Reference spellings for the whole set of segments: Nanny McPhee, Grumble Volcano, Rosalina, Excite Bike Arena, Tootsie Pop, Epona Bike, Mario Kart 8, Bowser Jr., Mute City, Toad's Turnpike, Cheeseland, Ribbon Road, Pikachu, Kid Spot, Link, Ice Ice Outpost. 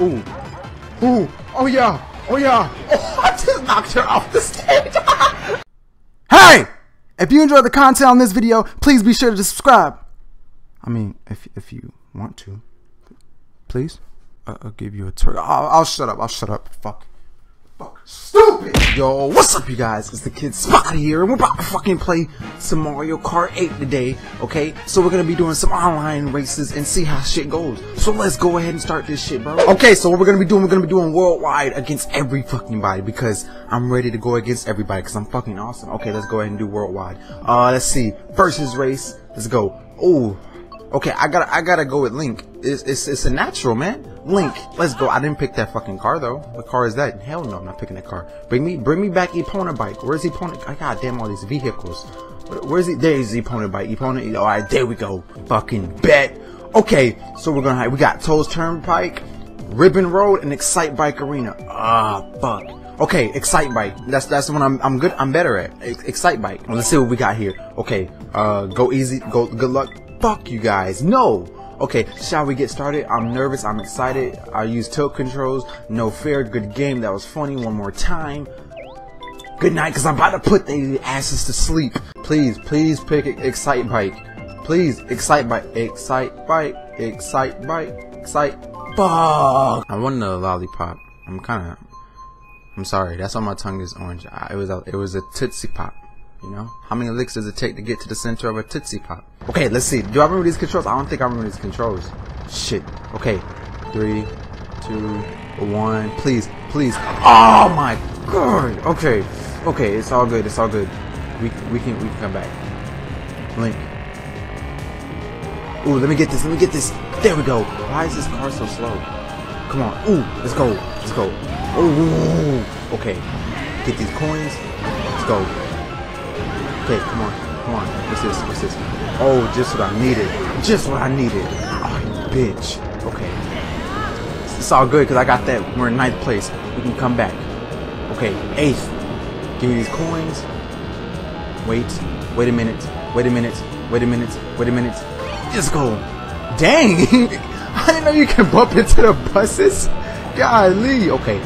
Ooh. Ooh. Oh yeah. Oh yeah. Oh, I just knocked her off the stage. Hey! If you enjoyed the content on this video, please be sure to subscribe. I mean, if you want to, please. I'll give you a tour. I'll shut up. I'll shut up. Fuck. Stupid. Yo, what's up, you guys? It's the Kid Spot here, and we're about to fucking play some Mario Kart 8 today. Okay, so we're gonna be doing some online races and see how shit goes. So let's go ahead and start this shit, bro. Okay, so what we're gonna be doing worldwide against every fucking body because I'm ready to go against everybody because I'm fucking awesome. Okay, let's go ahead and do worldwide. Let's see. Versus race. Let's go. Ooh. Okay, I gotta go with Link. It's a natural, man. Link, let's go. I didn't pick that fucking car though. What car is that? Hell no, I'm not picking that car. Bring me back Epona Bike. Where's Epona? I got damn all these vehicles. Where's it? There's Epona Bike. Epona. All right, there we go. Fucking bet. Okay, so we're gonna. We got Toad's Turnpike, Ribbon Road, and Excite Bike Arena. Ah, fuck. Okay, Excite Bike. That's the one I'm better at. Excite Bike. Well, let's see what we got here. Okay, go easy. Go. Good luck. Fuck you guys, no! Okay, shall we get started? I'm nervous, I'm excited, I use tilt controls, no fair, good game, that was funny, one more time. Good night, cause I'm about to put their asses to sleep. Please, please pick Excite Bike. Please, Excite Bike, Excite Bike, Excite Bike, Excite... Fuck! I wanted a lollipop. I'm sorry, that's why my tongue is orange. It was a Tootsie Pop. You know? How many licks does it take to get to the center of a Tootsie Pop? Okay, let's see. Do I remember these controls? I don't think I remember these controls. Shit. Okay. 3, 2, 1. Please. Please. Oh my god. Okay. Okay, it's all good. It's all good. We can come back. Link. Ooh, let me get this. Let me get this. There we go. Why is this car so slow? Come on. Ooh, let's go. Let's go. Ooh. Okay. Get these coins. Let's go. Okay, come on, come on. What's this? What's this? Oh, just what I needed. Just what I needed. Oh, bitch. Okay. It's all good because I got that. We're in 9th place. We can come back. Okay, 8th. Give me these coins. Wait. Wait a minute. Wait a minute. Wait a minute. Wait a minute. Just go. Dang. I didn't know you can bump into the buses. Golly. Okay.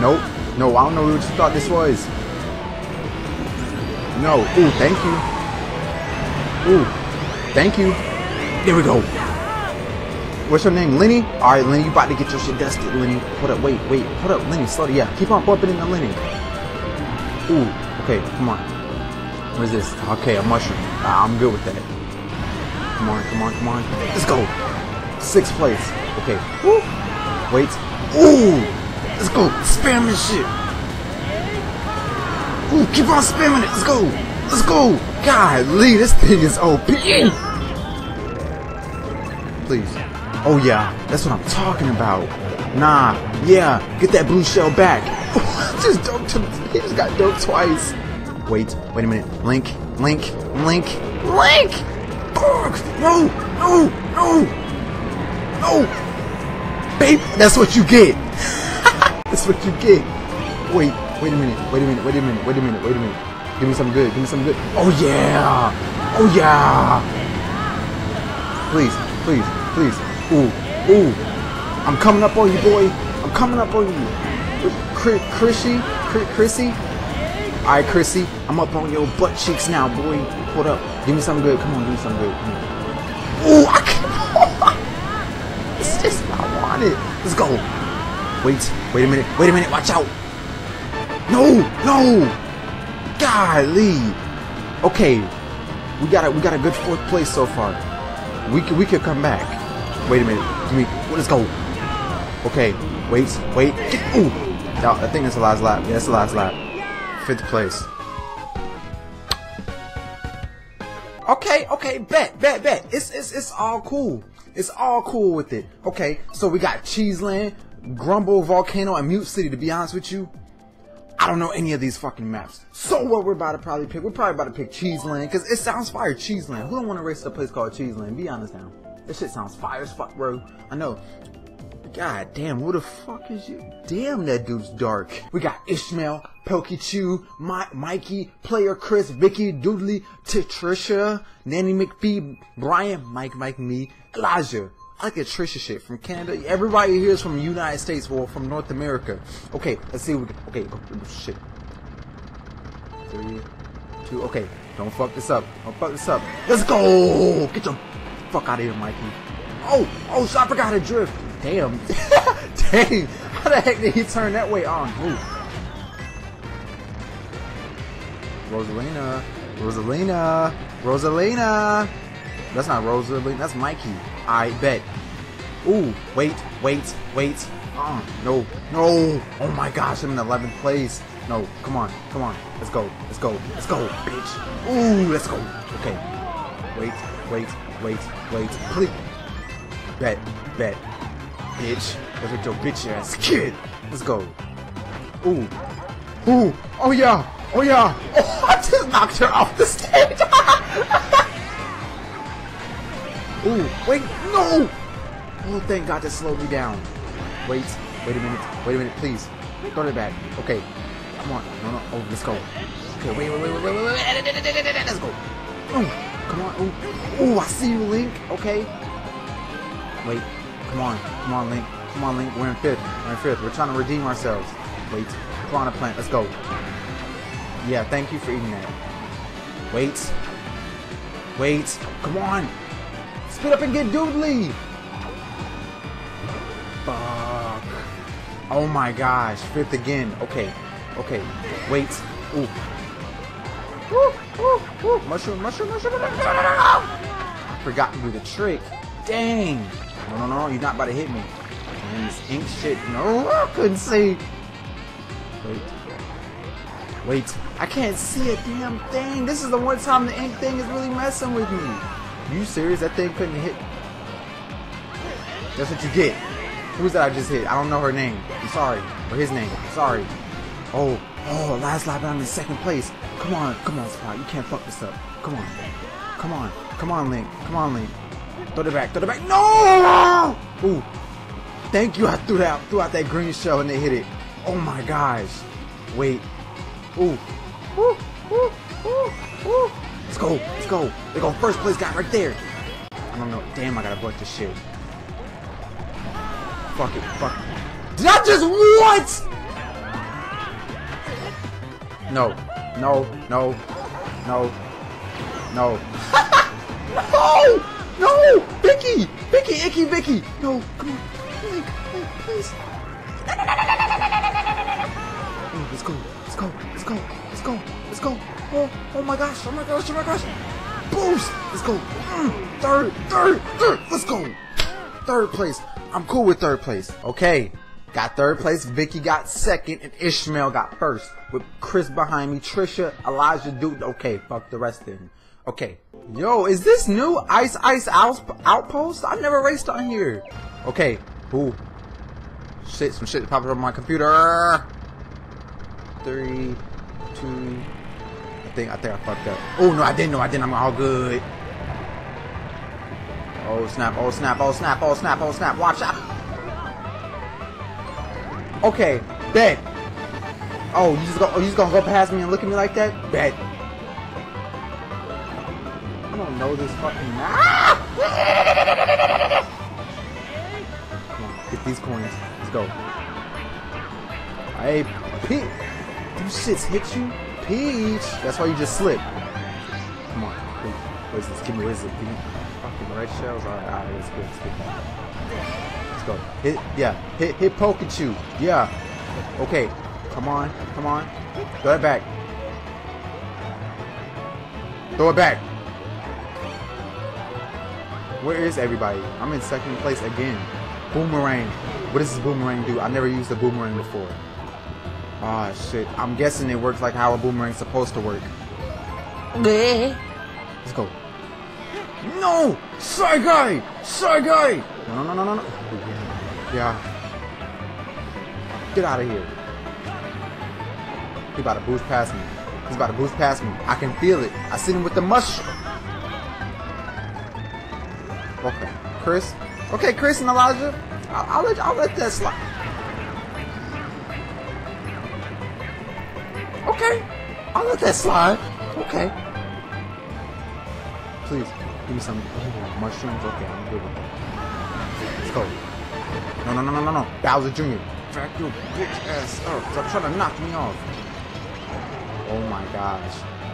Nope. No, I don't know what you thought this was. No. Ooh, thank you. Ooh, thank you. There we go. What's your name, Lenny? All right, Lenny, you about to get your shit dusted, Lenny. Hold up, wait. Hold up, Lenny. Slow down. Yeah, keep on bumping into Lenny. Ooh, okay, come on. What is this? Okay, a mushroom. I'm good with that. Come on, come on, come on. Let's go. 6th place. Okay. Woo. Wait. Ooh. Let's go. Spam this shit. Ooh, keep on spamming it. Let's go. Let's go. Golly, this thing is OP. Please. Oh, yeah. That's what I'm talking about. Nah. Yeah. Get that blue shell back. Just doped him. He just got doped twice. Wait a minute. Link. No. No. No. No. Babe, that's what you get. That's what you get. Wait a minute. Give me some good. Oh yeah! Oh yeah! Please. Ooh. I'm coming up on you, boy. I'm coming up on you. Chrissy? Alright, Chrissy. I'm up on your butt cheeks now, boy. Hold up. Give me some good. Come on, give me some good. Ooh, I can't. It's just what I wanted. Let's go. Wait a minute. Watch out. No! Golly! Okay, we got a good 4th place so far. We could come back. Wait a minute. Let's go. Okay. Wait. Ooh! No, I think that's the last lap. Yeah, that's the last lap. 5th place. Okay, bet. It's all cool. It's all cool with it. Okay, so we got Cheeseland, Grumble Volcano, and Mute City. To be honest with you, I don't know any of these fucking maps. So what we're about to probably pick, we're probably about to pick Cheeseland, because it sounds fire, Cheeseland. Who don't want to race at a place called Cheeseland? Be honest now. This shit sounds fire as fuck, bro. I know. God damn, who the fuck is you? Damn, that dude's dark. We got Ishmael, Pokechu, Mikey, Player Chris, Vicky, Doodley, Trisha, Nanny McPhee, Brian, Mike, me, Elijah. I like Trisha shit from Canada. Everybody here is from the United States or from North America. Okay, let's see what we can. Okay, shit. 3, 2, okay. Don't fuck this up. Don't fuck this up. Let's go! Get your fuck out of here, Mikey. Oh, so I forgot how to drift. Damn. Dang. How the heck did he turn that way on? Ooh. Rosalina. That's not Rosalina. That's Mikey. I bet. Ooh, wait. No. Oh my gosh, I'm in 11th place. No, come on. Let's go, bitch. Ooh, let's go. Okay. Wait. Please. Bet. Bitch. That's what your bitch ass kid. Let's go. Ooh. Oh yeah. Oh, I just knocked her off the stage. Ooh, wait, no! Oh, thank God, that slowed me down. Wait a minute, please. Throw it back. Okay, come on. No, oh, let's go. Okay, wait. Let's go. Ooh, come on. Ooh, I see you, Link. Okay. Wait, come on, Link. We're in fifth. We're trying to redeem ourselves. Wait, piranha plant. Let's go. Yeah, thank you for eating that. Wait. Come on. Spit up and get doodly! Fuck. Oh my gosh, fifth again. Okay. Wait. Ooh. Woo. Mushroom. No. I forgot to do the trick. Dang. No, you're not about to hit me. And this ink shit. No, I couldn't see. Wait. I can't see a damn thing. This is the one time the ink thing is really messing with me. You serious? That thing couldn't hit. That's what you get. Who's that I just hit? I don't know her name. I'm sorry. Or his name. I'm sorry. Oh, last lap and I'm in second place. Come on, Spot. You can't fuck this up. Come on, Link. Throw it back. No! Ooh. Thank you. I threw out that green shell and they hit it. Oh my gosh. Wait. Ooh. Woo. Let's go. They go first place guy right there. I don't know. Damn, I gotta butt this shit. Fuck it. Did I just what? No. No. Vicky. No, come on. Link, please. Ooh, let's go. Oh my gosh. Boost. Let's go. Third. Let's go. Third place. I'm cool with third place. Okay. Got third place. Vicky got second. And Ishmael got first. With Chris behind me. Trisha, Elijah, dude. Okay. Fuck the rest of them. Okay. Yo, is this new Ice Ice Outpost? I never raced on here. Okay. Ooh. Shit. Some shit popped up on my computer. 3, 2... I think I fucked up. Oh no, I didn't. I'm all good. Oh snap. Watch out. Okay, bet. Oh, you just gonna go past me and look at me like that? Bet. I don't know this fucking map. Come on, get these coins. Let's go. Hey, Pete. These shits hit you? Peach! That's why you just slipped. Come on. Give me fucking red shells. Alright, let's get. Let's go. Hit Pikachu. Yeah. Okay. Come on. Throw it back. Where is everybody? I'm in second place again. Boomerang. What does this boomerang do? I never used a boomerang before. Ah, shit. I'm guessing it works like how a boomerang's supposed to work. Let's go. No! Shy guy! No. Yeah. Get out of here. He's about to boost past me. I can feel it. I seen him with the mushroom. Okay. Chris. Okay, Chris and Elijah. I'll let that slide. Okay, I'll let that slide. Okay. Please, give me some mushrooms. Okay, I'm good with that. Toad. No, no, no, no, no, no. Bowser Jr. Back your bitch ass up. Stop trying to knock me off. Oh my gosh.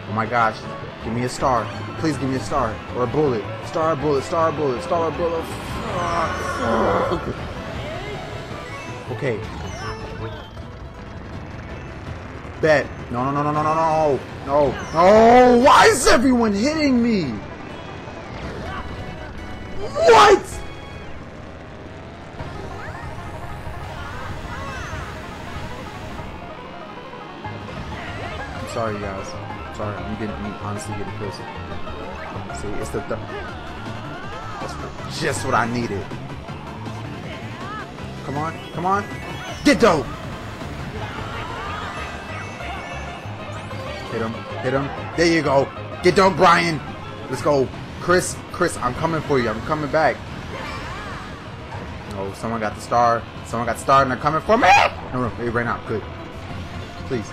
Oh my gosh. Give me a star. Please give me a star. Or a bullet. Star, bullet, star, bullet, star, bullet. Okay. Bet. No, no, no, no, no, no, no. No. No. Why is everyone hitting me? What? I'm sorry, guys. I'm sorry. You honestly didn't feel so. See, it's the third. That's just what I needed. Come on. Come on. Get dope. Hit him. Hit him. There you go. Get dope, Brian. Let's go. Chris. Chris, I'm coming for you. I'm coming back. Oh, someone got the star. Someone got the star and they're coming for me. No, no, right now. Good. Please.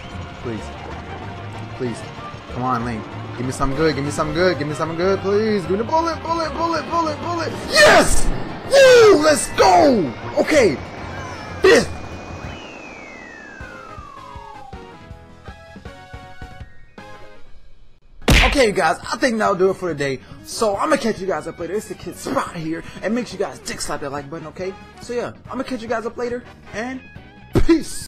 Please. Please. Come on, Link. Give me something good. Give me something good. Give me something good, please. Give me the bullet, bullet, bullet, bullet, bullet. Yes! Woo! Let's go! Okay. Fifth. Okay, you guys, I think that'll do it for today. So I'm gonna catch you guys up later. It's the Kid Spot here, and make sure you guys dick slap that like button, okay? So yeah, I'm gonna catch you guys up later, and peace.